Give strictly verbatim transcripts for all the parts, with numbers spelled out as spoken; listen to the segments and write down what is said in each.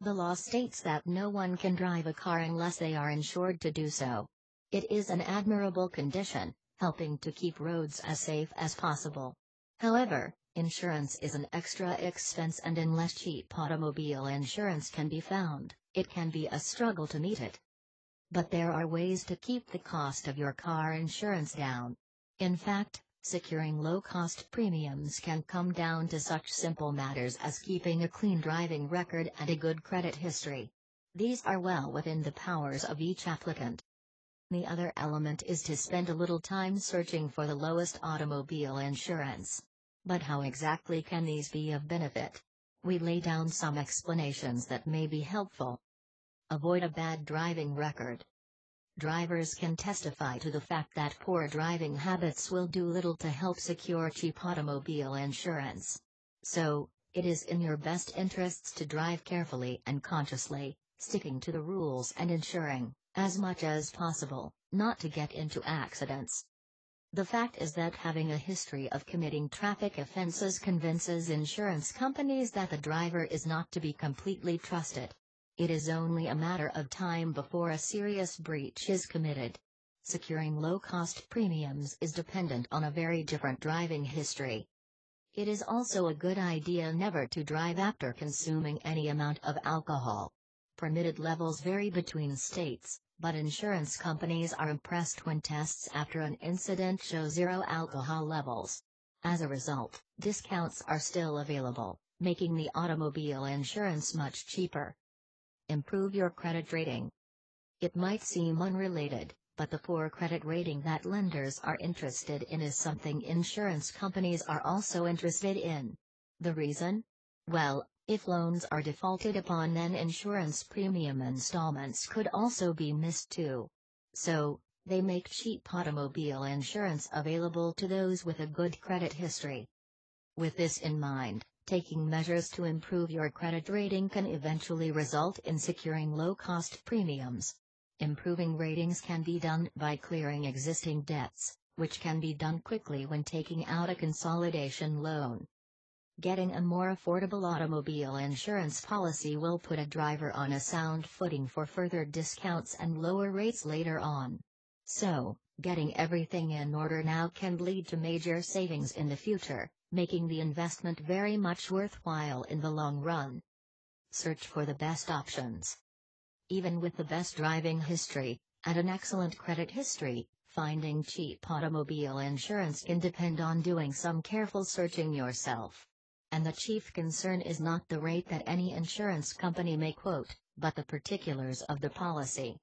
The law states that no one can drive a car unless they are insured to do so. It is an admirable condition, helping to keep roads as safe as possible. However, insurance is an extra expense, and unless cheap automobile insurance can be found, it can be a struggle to meet it. But there are ways to keep the cost of your car insurance down. In fact, securing low-cost premiums can come down to such simple matters as keeping a clean driving record and a good credit history. These are well within the powers of each applicant. The other element is to spend a little time searching for the lowest automobile insurance. But how exactly can these be of benefit? We lay down some explanations that may be helpful. Avoid a bad driving record. Drivers can testify to the fact that poor driving habits will do little to help secure cheap automobile insurance. So, it is in your best interests to drive carefully and consciously, sticking to the rules and ensuring, as much as possible, not to get into accidents. The fact is that having a history of committing traffic offenses convinces insurance companies that the driver is not to be completely trusted. It is only a matter of time before a serious breach is committed. Securing low-cost premiums is dependent on a very different driving history. It is also a good idea never to drive after consuming any amount of alcohol. Permitted levels vary between states, but insurance companies are impressed when tests after an incident show zero alcohol levels. As a result, discounts are still available, making the automobile insurance much cheaper. Improve your credit rating. It might seem unrelated, but the poor credit rating that lenders are interested in is something insurance companies are also interested in. The reason? Well, if loans are defaulted upon, then insurance premium installments could also be missed too. So, they make cheap automobile insurance available to those with a good credit history. With this in mind, taking measures to improve your credit rating can eventually result in securing low-cost premiums. Improving ratings can be done by clearing existing debts, which can be done quickly when taking out a consolidation loan. Getting a more affordable automobile insurance policy will put a driver on a sound footing for further discounts and lower rates later on. So, getting everything in order now can lead to major savings in the future, making the investment very much worthwhile in the long run. Search for the best options. Even with the best driving history, and an excellent credit history, finding cheap automobile insurance can depend on doing some careful searching yourself. And the chief concern is not the rate that any insurance company may quote, but the particulars of the policy.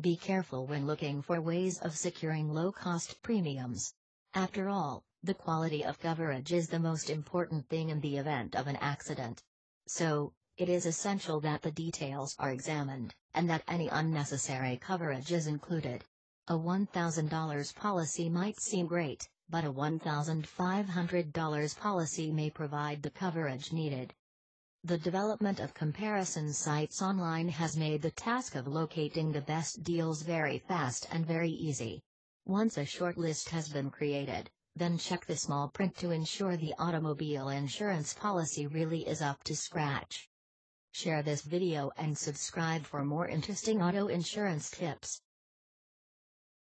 Be careful when looking for ways of securing low-cost premiums. After all, the quality of coverage is the most important thing in the event of an accident. So, it is essential that the details are examined, and that any unnecessary coverage is included. A one thousand dollar policy might seem great, but a one thousand five hundred dollar policy may provide the coverage needed. The development of comparison sites online has made the task of locating the best deals very fast and very easy. Once a short list has been created, then check the small print to ensure the automobile insurance policy really is up to scratch. Share this video and subscribe for more interesting auto insurance tips.